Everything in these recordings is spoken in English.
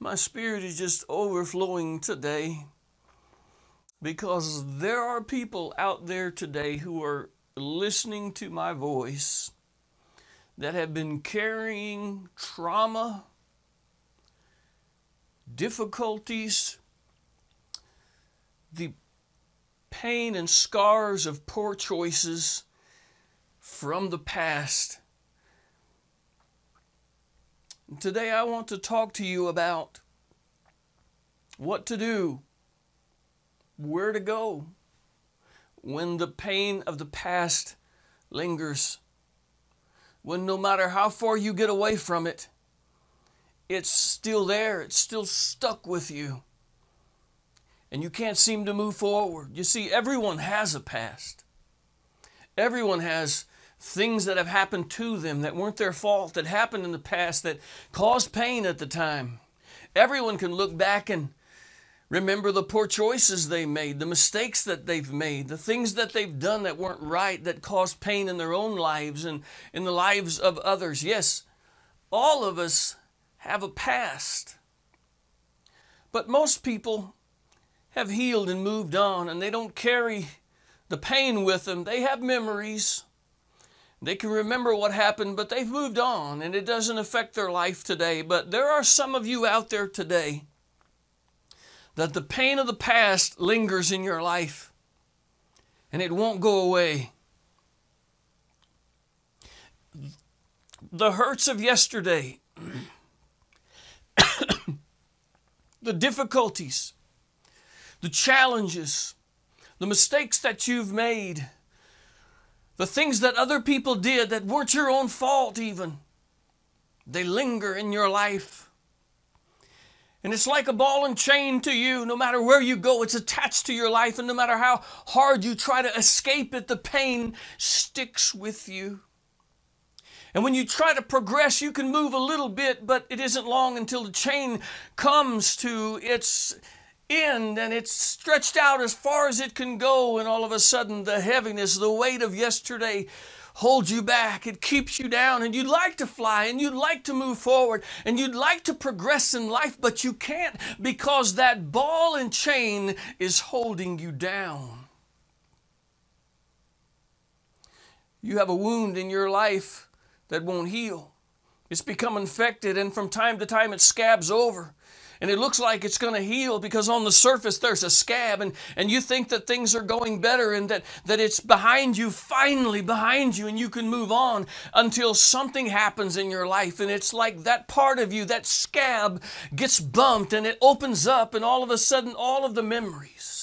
My spirit is just overflowing today because there are people out there today who are listening to my voice that have been carrying trauma, difficulties, the pain and scars of poor choices from the past. Today I want to talk to you about what to do, where to go when the pain of the past lingers, when no matter how far you get away from it, it's still there, it's still stuck with you, and you can't seem to move forward. You see, everyone has a past. Everyone has things that have happened to them that weren't their fault, that happened in the past, that caused pain at the time. Everyone can look back and remember the poor choices they made, the mistakes that they've made, the things that they've done that weren't right, that caused pain in their own lives and in the lives of others. Yes, all of us have a past. But most people have healed and moved on, and they don't carry the pain with them. They have memories. They can remember what happened, but they've moved on, and it doesn't affect their life today. But there are some of you out there today that the pain of the past lingers in your life, and it won't go away. The hurts of yesterday, the difficulties, the challenges, the mistakes that you've made, the things that other people did that weren't your own fault even, they linger in your life. And it's like a ball and chain to you. No matter where you go, it's attached to your life. And no matter how hard you try to escape it, the pain sticks with you. And when you try to progress, you can move a little bit, but it isn't long until the chain comes to its end and it's stretched out as far as it can go. And all of a sudden, the heaviness, the weight of yesterday holds you back. It keeps you down, and you'd like to fly, and you'd like to move forward, and you'd like to progress in life, but you can't because that ball and chain is holding you down. You have a wound in your life that won't heal. It's become infected, and from time to time it scabs over. And it looks like it's going to heal because on the surface there's a scab, and you think that things are going better and that it's behind you, finally behind you, and you can move on until something happens in your life. And it's like that part of you, that scab, gets bumped and it opens up, and all of a sudden all of the memories,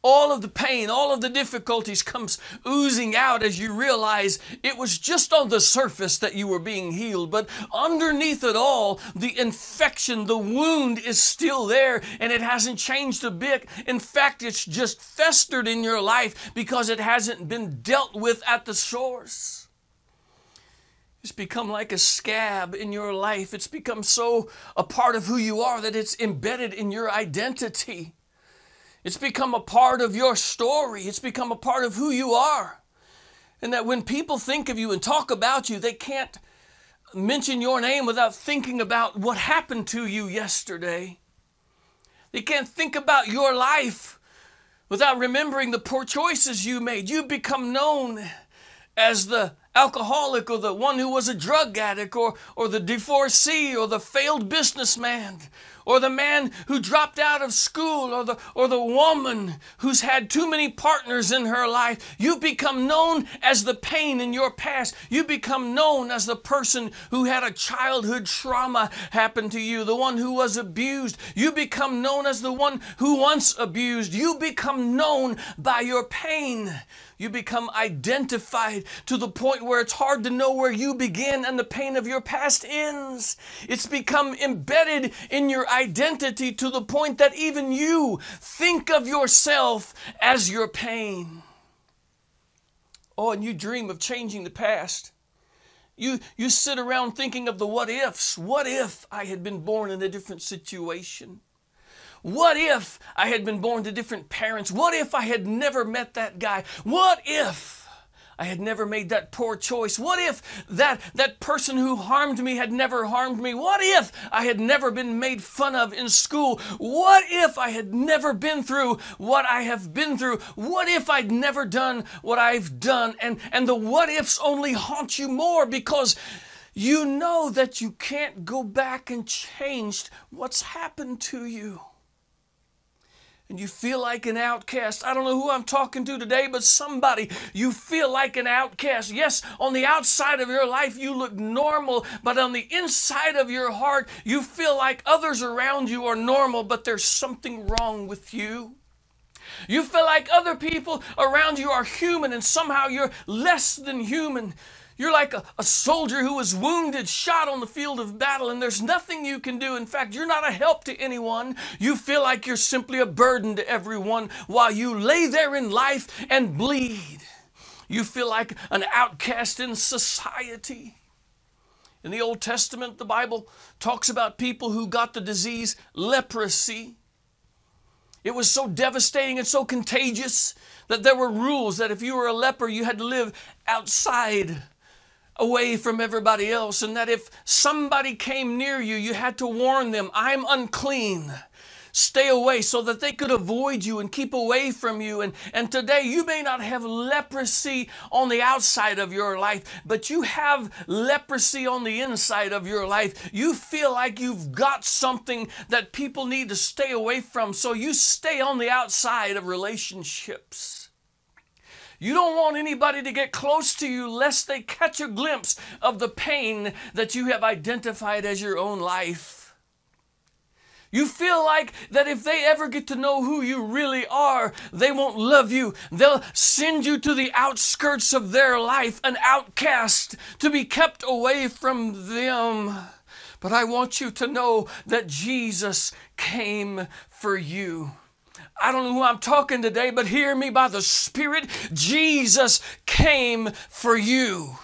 all of the pain, all of the difficulties comes oozing out as you realize it was just on the surface that you were being healed. But underneath it all, the infection, the wound is still there, and it hasn't changed a bit. In fact, it's just festered in your life because it hasn't been dealt with at the source. It's become like a scab in your life. It's become so a part of who you are that it's embedded in your identity. It's become a part of your story. It's become a part of who you are. And that when people think of you and talk about you, they can't mention your name without thinking about what happened to you yesterday. They can't think about your life without remembering the poor choices you made. You become known as the alcoholic, or the one who was a drug addict, or the divorcee, or the failed businessman, or the man who dropped out of school, or the woman who's had too many partners in her life. You become known as the pain in your past. You become known as the person who had a childhood trauma happen to you, the one who was abused. You become known as the one who once abused. You become known by your pain. You become identified to the point where it's hard to know where you begin and the pain of your past ends. It's become embedded in your identity to the point that even you think of yourself as your pain. Oh, and you dream of changing the past. You sit around thinking of the what ifs. What if I had been born in a different situation? What if I had been born to different parents? What if I had never met that guy? What if I had never made that poor choice. What if that person who harmed me had never harmed me? What if I had never been made fun of in school? What if I had never been through what I have been through? What if I'd never done what I've done? And the what ifs only haunt you more because you know that you can't go back and change what's happened to you. And you feel like an outcast. I don't know who I'm talking to today, but somebody, you feel like an outcast. Yes, on the outside of your life, you look normal, but on the inside of your heart, you feel like others around you are normal, but there's something wrong with you. You feel like other people around you are human, and somehow you're less than human. You're like a soldier who was wounded, shot on the field of battle, and there's nothing you can do. In fact, you're not a help to anyone. You feel like you're simply a burden to everyone while you lay there in life and bleed. You feel like an outcast in society. In the Old Testament, the Bible talks about people who got the disease leprosy. It was so devastating and so contagious that there were rules that if you were a leper, you had to live outside, away from everybody else, and that if somebody came near you, you had to warn them, I'm unclean, stay away, so that they could avoid you and keep away from you. And today you may not have leprosy on the outside of your life, but you have leprosy on the inside of your life. You feel like you've got something that people need to stay away from, so you stay on the outside of relationships. You don't want anybody to get close to you lest they catch a glimpse of the pain that you have identified as your own life. You feel like that if they ever get to know who you really are, they won't love you. They'll send you to the outskirts of their life, an outcast, to be kept away from them. But I want you to know that Jesus came for you. I don't know who I'm talking today, but hear me by the Spirit. Jesus came for you.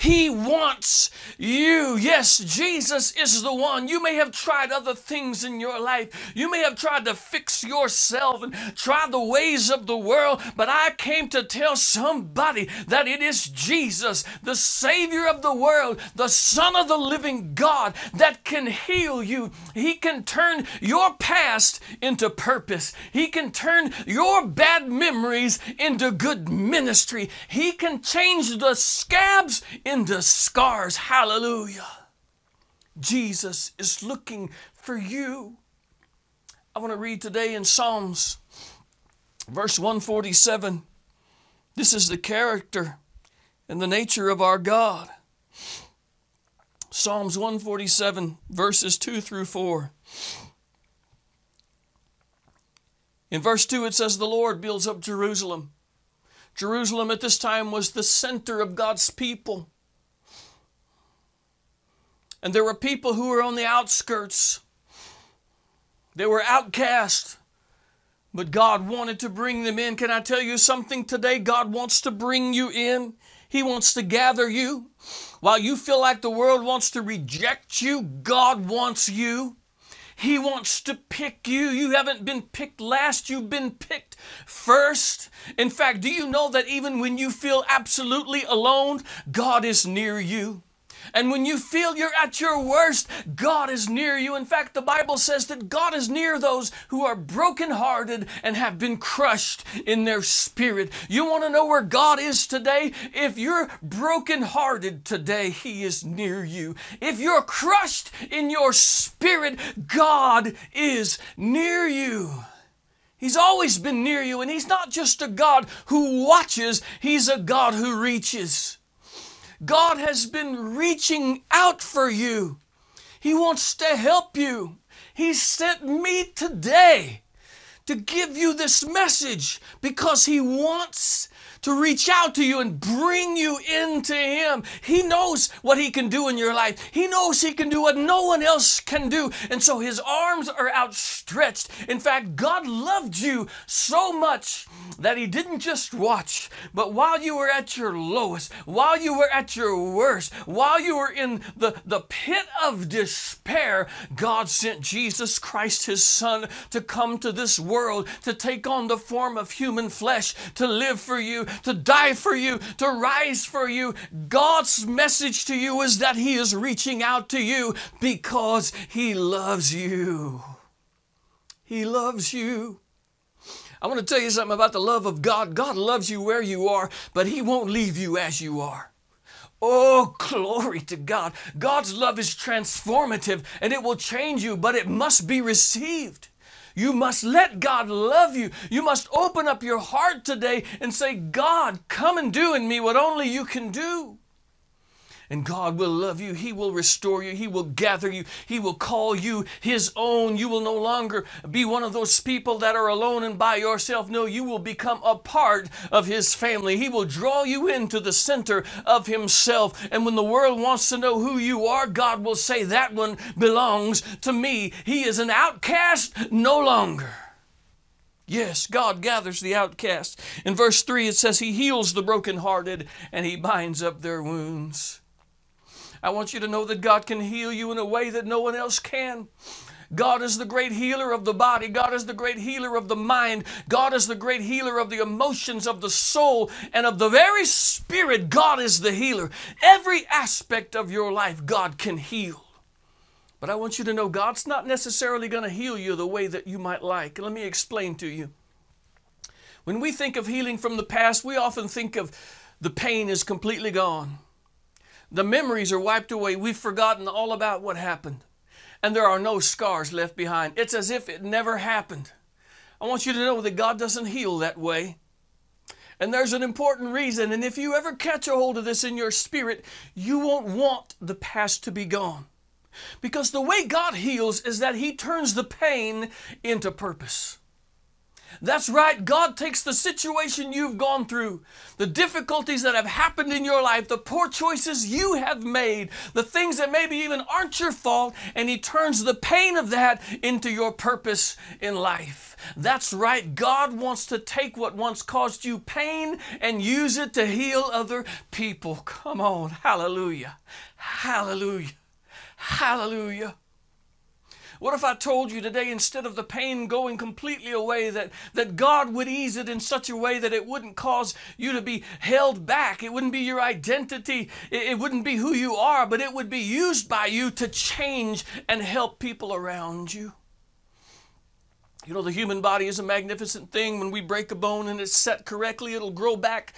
He wants you. Yes, Jesus is the one. You may have tried other things in your life. You may have tried to fix yourself and try the ways of the world, but I came to tell somebody that it is Jesus, the Savior of the world, the Son of the living God, that can heal you. He can turn your past into purpose. He can turn your bad memories into good ministry. He can change the scabs into scars. Hallelujah. Jesus is looking for you. I want to read today in Psalms, verse 147. This is the character and the nature of our God. Psalms 147, verses 2 through 4. In verse 2, it says, the Lord builds up Jerusalem. Jerusalem at this time was the center of God's people. And there were people who were on the outskirts. They were outcast, but God wanted to bring them in. Can I tell you something today? God wants to bring you in. He wants to gather you. While you feel like the world wants to reject you, God wants you. He wants to pick you. You haven't been picked last. You've been picked first. In fact, do you know that even when you feel absolutely alone, God is near you? And when you feel you're at your worst, God is near you. In fact, the Bible says that God is near those who are brokenhearted and have been crushed in their spirit. You want to know where God is today? If you're brokenhearted today, He is near you. If you're crushed in your spirit, God is near you. He's always been near you, and He's not just a God who watches. He's a God who reaches. God has been reaching out for you. He wants to help you. He sent me today to give you this message because He wants to reach out to you and bring you into Him. He knows what He can do in your life. He knows He can do what no one else can do. And so His arms are outstretched outstretched. In fact, God loved you so much that He didn't just watch, but while you were at your lowest, while you were at your worst, while you were in the pit of despair, God sent Jesus Christ, His Son, to come to this world, to take on the form of human flesh, to live for you, to die for you, to rise for you. God's message to you is that He is reaching out to you because He loves you. He loves you. I want to tell you something about the love of God. God loves you where you are, but He won't leave you as you are. Oh, glory to God. God's love is transformative and it will change you, but it must be received. You must let God love you. You must open up your heart today and say, God, come and do in me what only you can do. And God will love you. He will restore you. He will gather you. He will call you His own. You will no longer be one of those people that are alone and by yourself. No, you will become a part of His family. He will draw you into the center of Himself. And when the world wants to know who you are, God will say, that one belongs to me. He is an outcast no longer. Yes, God gathers the outcast. In verse 3, it says, He heals the brokenhearted and He binds up their wounds. I want you to know that God can heal you in a way that no one else can. God is the great healer of the body. God is the great healer of the mind. God is the great healer of the emotions, of the soul, and of the very spirit. God is the healer. Every aspect of your life, God can heal. But I want you to know God's not necessarily going to heal you the way that you might like. Let me explain to you. When we think of healing from the past, we often think of the pain is completely gone. The memories are wiped away. We've forgotten all about what happened. And there are no scars left behind. It's as if it never happened. I want you to know that God doesn't heal that way. And there's an important reason. And if you ever catch a hold of this in your spirit, you won't want the past to be gone. Because the way God heals is that He turns the pain into purpose. That's right. God takes the situation you've gone through, the difficulties that have happened in your life, the poor choices you have made, the things that maybe even aren't your fault, and He turns the pain of that into your purpose in life. That's right. God wants to take what once caused you pain and use it to heal other people. Come on. Hallelujah. Hallelujah. Hallelujah. What if I told you today, instead of the pain going completely away, that God would ease it in such a way that it wouldn't cause you to be held back. It wouldn't be your identity. It wouldn't be who you are, but it would be used by you to change and help people around you. You know, the human body is a magnificent thing. When we break a bone and it's set correctly, it'll grow back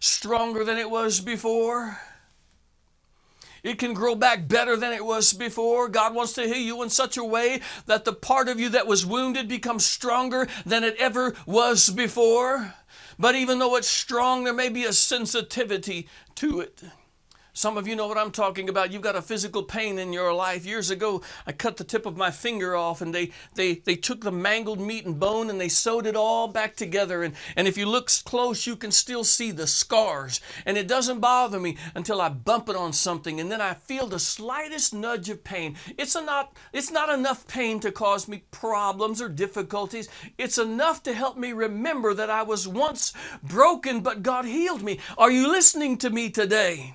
stronger than it was before. It can grow back better than it was before. God wants to heal you in such a way that the part of you that was wounded becomes stronger than it ever was before. But even though it's strong, there may be a sensitivity to it. Some of you know what I'm talking about. You've got a physical pain in your life. Years ago, I cut the tip of my finger off, and they took the mangled meat and bone and they sewed it all back together. And if you look close, you can still see the scars. And it doesn't bother me until I bump it on something, and then I feel the slightest nudge of pain. It's not enough pain to cause me problems or difficulties. It's enough to help me remember that I was once broken, but God healed me. Are you listening to me today?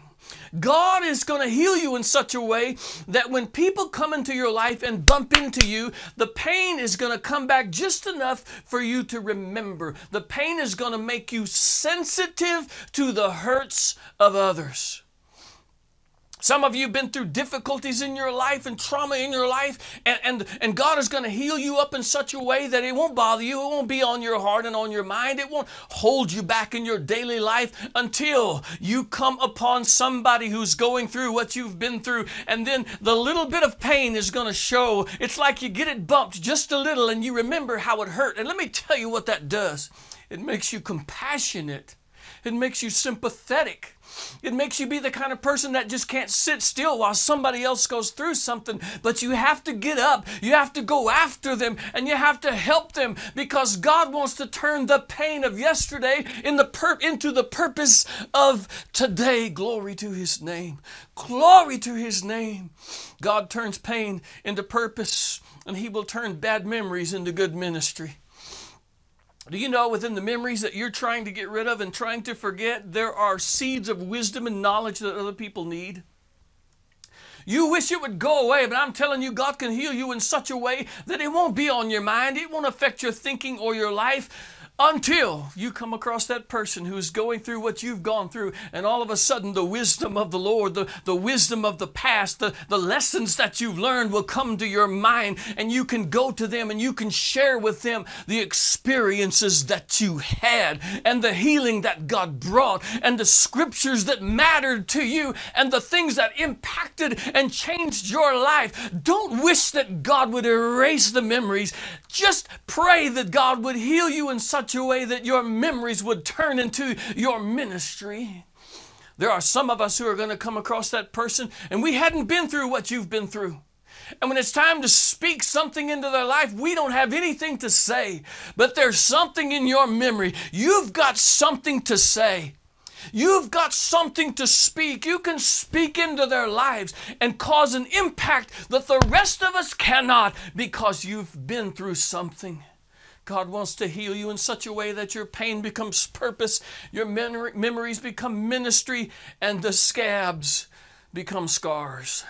God is going to heal you in such a way that when people come into your life and bump into you, the pain is going to come back just enough for you to remember. The pain is going to make you sensitive to the hurts of others. Some of you have been through difficulties in your life and trauma in your life, and God is going to heal you up in such a way that it won't bother you. It won't be on your heart and on your mind. It won't hold you back in your daily life until you come upon somebody who's going through what you've been through, and then the little bit of pain is going to show. It's like you get it bumped just a little, and you remember how it hurt. And let me tell you what that does. It makes you compassionate. It makes you sympathetic. It makes you be the kind of person that just can't sit still while somebody else goes through something, but you have to get up, you have to go after them, and you have to help them, because God wants to turn the pain of yesterday into the purpose of today. Glory to His name. Glory to His name. God turns pain into purpose. and He will turn bad memories into good ministry. Do you know within the memories that you're trying to get rid of and trying to forget, there are seeds of wisdom and knowledge that other people need? You wish it would go away, but I'm telling you, God can heal you in such a way that it won't be on your mind. It won't affect your thinking or your life until you come across that person who's going through what you've gone through, and all of a sudden the wisdom of the Lord, the wisdom of the past, the lessons that you've learned will come to your mind, and you can go to them and you can share with them the experiences that you had and the healing that God brought and the scriptures that mattered to you and the things that impacted and changed your life. Don't wish that God would erase the memories. Just pray that God would heal you in such a way that your memories would turn into your ministry. There are some of us who are going to come across that person and we hadn't been through what you've been through. And when it's time to speak something into their life, we don't have anything to say. But there's something in your memory. You've got something to say. You've got something to speak. You can speak into their lives and cause an impact that the rest of us cannot, because you've been through something. God wants to heal you in such a way that your pain becomes purpose, your memories become ministry, and the scabs become scars.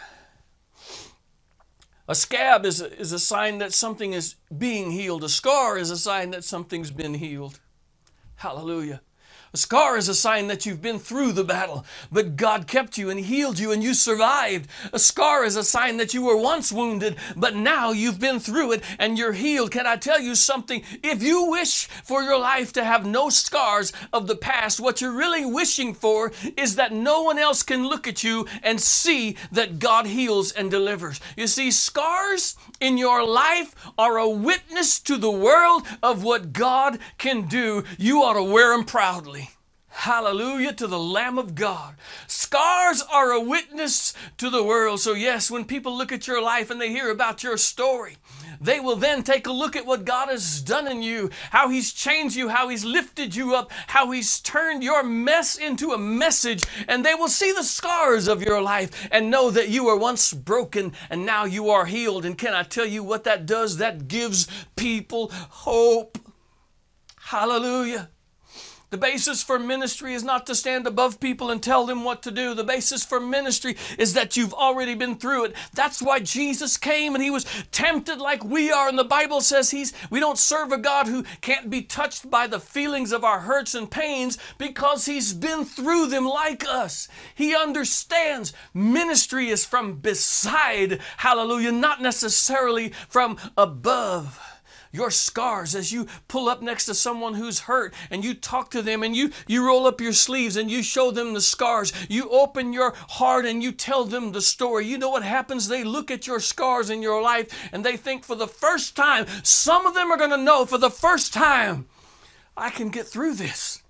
A scab is a sign that something is being healed. A scar is a sign that something's been healed. Hallelujah. A scar is a sign that you've been through the battle, but God kept you and healed you and you survived. A scar is a sign that you were once wounded, but now you've been through it and you're healed. Can I tell you something? If you wish for your life to have no scars of the past, what you're really wishing for is that no one else can look at you and see that God heals and delivers. You see, scars in your life are a witness to the world of what God can do. You ought to wear them proudly. Hallelujah to the Lamb of God. Scars are a witness to the world. So yes, when people look at your life and they hear about your story, they will then take a look at what God has done in you, how He's changed you, how He's lifted you up, how He's turned your mess into a message, and they will see the scars of your life and know that you were once broken and now you are healed. And can I tell you what that does? That gives people hope. Hallelujah. The basis for ministry is not to stand above people and tell them what to do. The basis for ministry is that you've already been through it. That's why Jesus came and He was tempted like we are. And the Bible says we don't serve a God who can't be touched by the feelings of our hurts and pains, because He's been through them like us. He understands ministry is from beside, hallelujah, not necessarily from above. Your scars, as you pull up next to someone who's hurt and you talk to them and you roll up your sleeves and you show them the scars. You open your heart and you tell them the story. You know what happens? They look at your scars in your life and they think, for the first time, some of them are going to know, for the first time, I can get through this.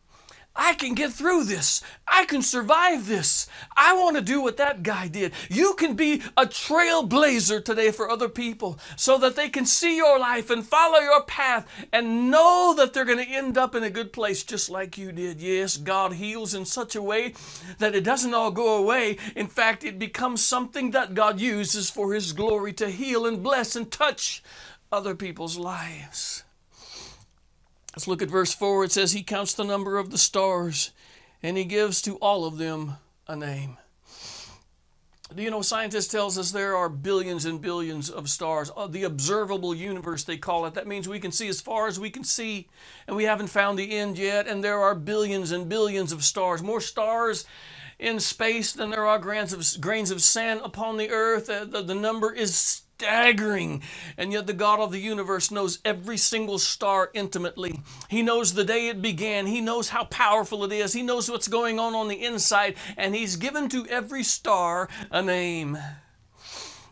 I can get through this. I can survive this. I want to do what that guy did. You can be a trailblazer today for other people so that they can see your life and follow your path and know that they're going to end up in a good place just like you did. Yes, God heals in such a way that it doesn't all go away. In fact, it becomes something that God uses for His glory to heal and bless and touch other people's lives. Let's look at verse 4. It says, He counts the number of the stars, and He gives to all of them a name. Do you know, scientists tells us there are billions and billions of stars. Oh, the observable universe, they call it. That means we can see as far as we can see, and we haven't found the end yet. And there are billions and billions of stars, more stars in space than there are grains of sand upon the earth. The number is staggering, and yet the God of the universe knows every single star intimately. He knows the day it began. He knows how powerful it is. He knows what's going on the inside, and He's given to every star a name.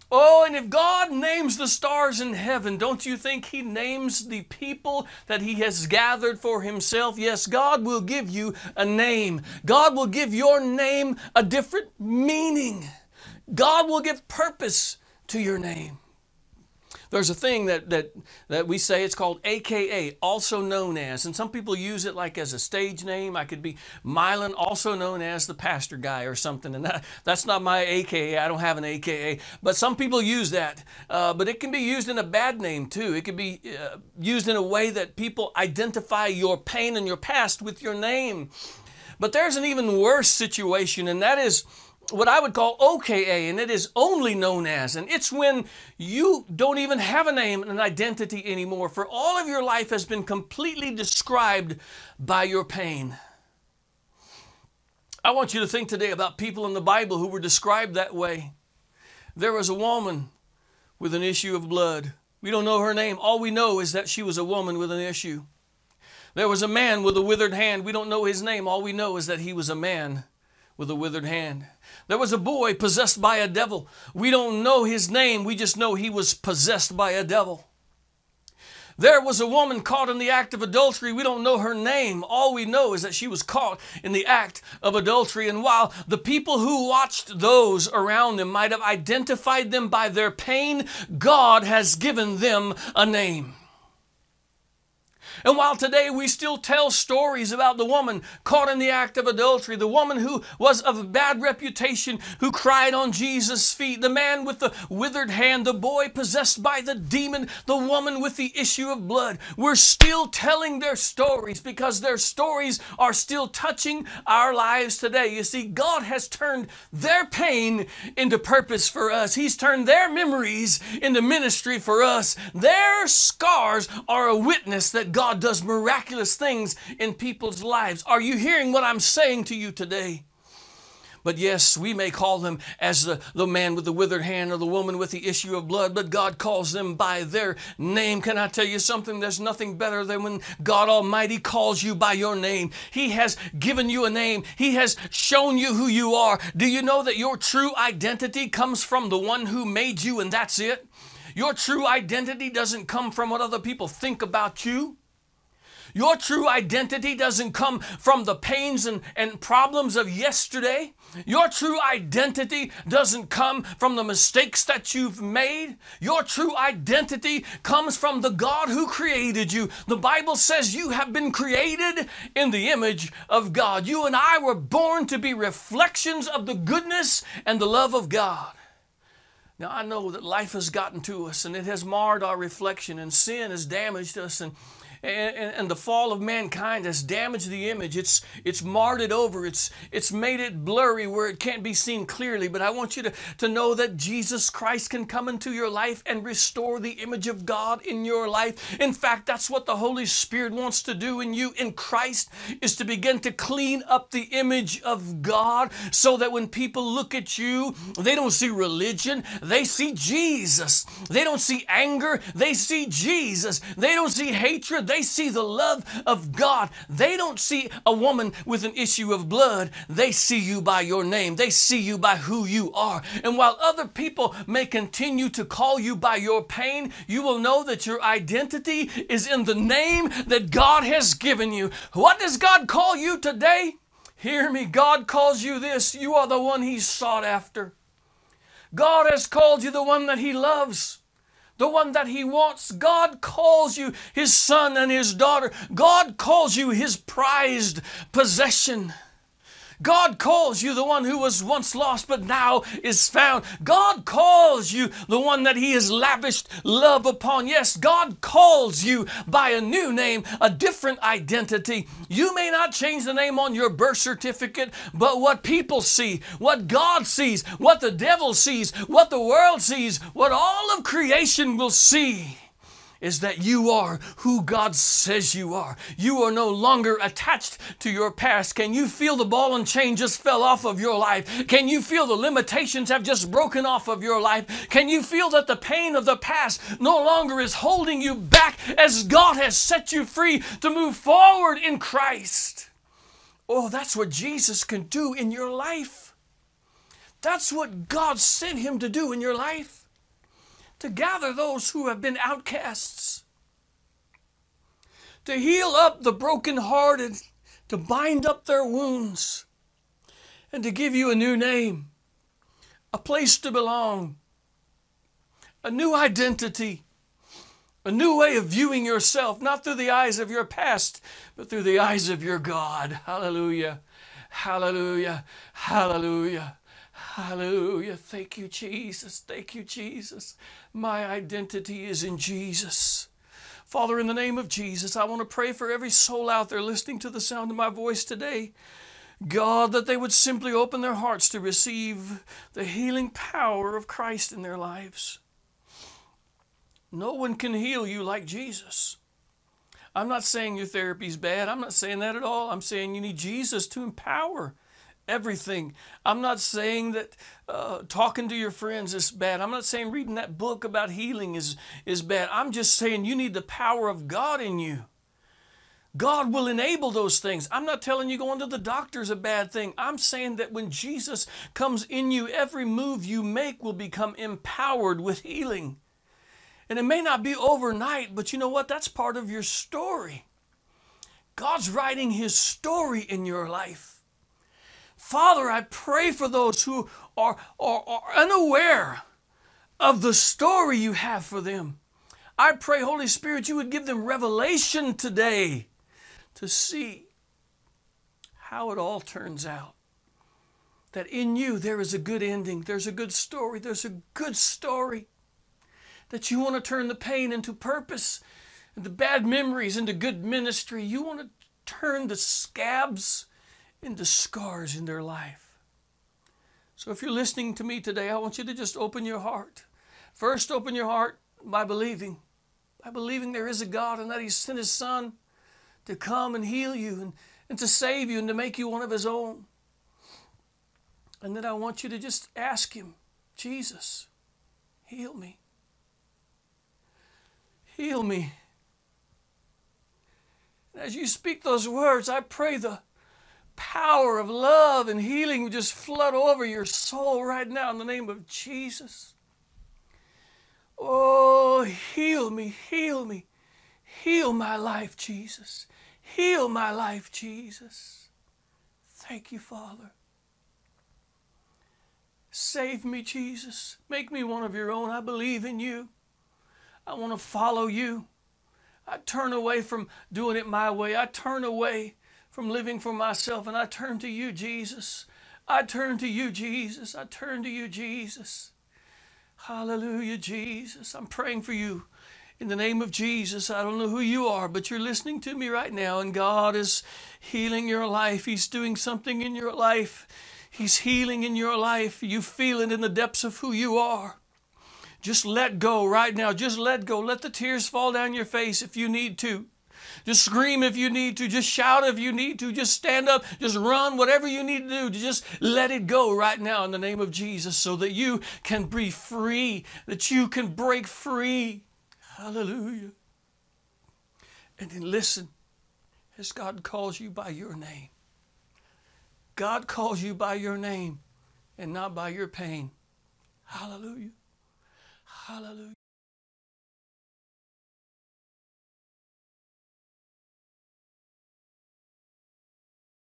Oh, and if God names the stars in heaven, don't you think He names the people that He has gathered for Himself? Yes, God will give you a name. God will give your name a different meaning. God will give purpose to your name. There's a thing that we say, it's called AKA, also known as, and some people use it like as a stage name. I could be Mylon, also known as the pastor guy or something, and that's not my AKA. I don't have an AKA, but some people use that. But it can be used in a bad name too. It could be used in a way that people identify your pain and your past with your name. But there's an even worse situation, and that is what I would call OKA, and it is only known as, and it's when you don't even have a name and an identity anymore, for all of your life has been completely described by your pain. I want you to think today about people in the Bible who were described that way. There was a woman with an issue of blood. We don't know her name. All we know is that she was a woman with an issue. There was a man with a withered hand. We don't know his name. All we know is that he was a man with a withered hand. There was a boy possessed by a devil. We don't know his name. We just know he was possessed by a devil. There was a woman caught in the act of adultery. We don't know her name. All we know is that she was caught in the act of adultery. And while the people who watched those around them might have identified them by their pain, God has given them a name. And while today we still tell stories about the woman caught in the act of adultery, the woman who was of a bad reputation, who cried on Jesus' feet, the man with the withered hand, the boy possessed by the demon, the woman with the issue of blood, we're still telling their stories because their stories are still touching our lives today. You see, God has turned their pain into purpose for us. He's turned their memories into ministry for us. Their scars are a witness that God does miraculous things in people's lives. Are you hearing what I'm saying to you today? But yes, we may call them as the man with the withered hand or the woman with the issue of blood, but God calls them by their name. Can I tell you something? There's nothing better than when God Almighty calls you by your name. He has given you a name. He has shown you who you are. Do you know that your true identity comes from the one who made you, and that's it? Your true identity doesn't come from what other people think about you. Your true identity doesn't come from the pains and problems of yesterday. Your true identity doesn't come from the mistakes that you've made. Your true identity comes from the God who created you. The Bible says you have been created in the image of God. You and I were born to be reflections of the goodness and the love of God. Now, I know that life has gotten to us, and it has marred our reflection, and sin has damaged us, and the fall of mankind has damaged the image. It's marred it over. It's made it blurry where it can't be seen clearly. But I want you to know that Jesus Christ can come into your life and restore the image of God in your life. In fact, that's what the Holy Spirit wants to do in you in Christ, is to begin to clean up the image of God so that when people look at you, they don't see religion. They see Jesus. They don't see anger. They see Jesus. They don't see hatred. They see the love of God. They don't see a woman with an issue of blood. They see you by your name. They see you by who you are. And while other people may continue to call you by your pain, you will know that your identity is in the name that God has given you. What does God call you today? Hear me. God calls you this. You are the one He sought after. God has called you the one that He loves, the one that He wants. God calls you His son and His daughter. God calls you His prized possession. God calls you the one who was once lost but now is found. God calls you the one that He has lavished love upon. Yes, God calls you by a new name, a different identity. You may not change the name on your birth certificate, but what people see, what God sees, what the devil sees, what the world sees, what all of creation will see, is that you are who God says you are. You are no longer attached to your past. Can you feel the ball and chain just fell off of your life? Can you feel the limitations have just broken off of your life? Can you feel that the pain of the past no longer is holding you back, as God has set you free to move forward in Christ? Oh, that's what Jesus can do in your life. That's what God sent Him to do in your life. To gather those who have been outcasts, to heal up the brokenhearted, to bind up their wounds, and to give you a new name, a place to belong, a new identity, A new way of viewing yourself, not through the eyes of your past, but through the eyes of your God. Hallelujah. Hallelujah. Hallelujah. Hallelujah. Thank you, Jesus. Thank you, Jesus. My identity is in Jesus. Father, in the name of Jesus, I want to pray for every soul out there listening to the sound of my voice today. God, that they would simply open their hearts to receive the healing power of Christ in their lives. No one can heal you like Jesus. I'm not saying your therapy's bad. I'm not saying that at all. I'm saying you need Jesus to empower everything. I'm not saying that talking to your friends is bad. I'm not saying reading that book about healing is bad. I'm just saying you need the power of God in you. God will enable those things. I'm not telling you going to the doctor is a bad thing. I'm saying that when Jesus comes in you, every move you make will become empowered with healing. And it may not be overnight, but you know what? That's part of your story. God's writing His story in your life. Father, I pray for those who are unaware of the story you have for them. I pray, Holy Spirit, you would give them revelation today to see how it all turns out. That in you there is a good ending. There's a good story. There's a good story. That you want to turn the pain into purpose and the bad memories into good ministry. You want to turn the scabs into scars in their life. So if you're listening to me today, I want you to just open your heart. First, open your heart by believing. By believing there is a God and that He sent His Son to come and heal you and to save you and to make you one of His own. And then I want you to just ask Him, Jesus, heal me. Heal me. And as you speak those words, I pray the power of love and healing will just flood over your soul right now in the name of Jesus. Oh, heal me, heal me. Heal my life, Jesus. Heal my life, Jesus. Thank you, Father. Save me, Jesus. Make me one of your own. I believe in you. I want to follow you. I turn away from doing it my way. I turn away from living for myself, and I turn to you, Jesus. I turn to you, Jesus. I turn to you, Jesus. Hallelujah, Jesus. I'm praying for you in the name of Jesus. I don't know who you are, but you're listening to me right now, and God is healing your life. He's doing something in your life. He's healing in your life. You feel it in the depths of who you are. Just let go right now. Just let go. Let the tears fall down your face if you need to. Just scream if you need to. Just shout if you need to. Just stand up. Just run. Whatever you need to do. Just let it go right now in the name of Jesus so that you can be free. That you can break free. Hallelujah. And then listen as God calls you by your name. God calls you by your name and not by your pain. Hallelujah. Hallelujah.